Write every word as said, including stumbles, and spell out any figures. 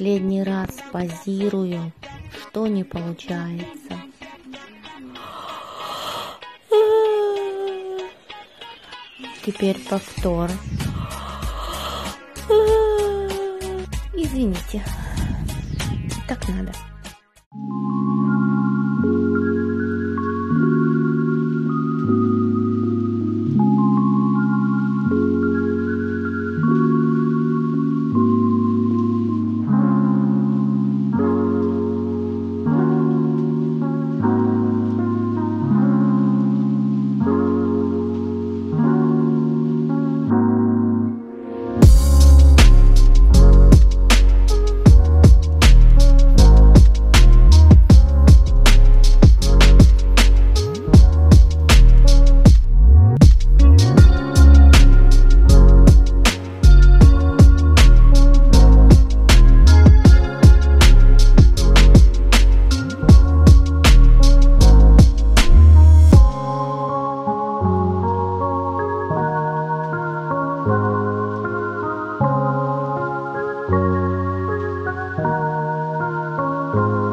последний раз позирую, что не получается. Теперь повтор. Извините, так надо. Thank you.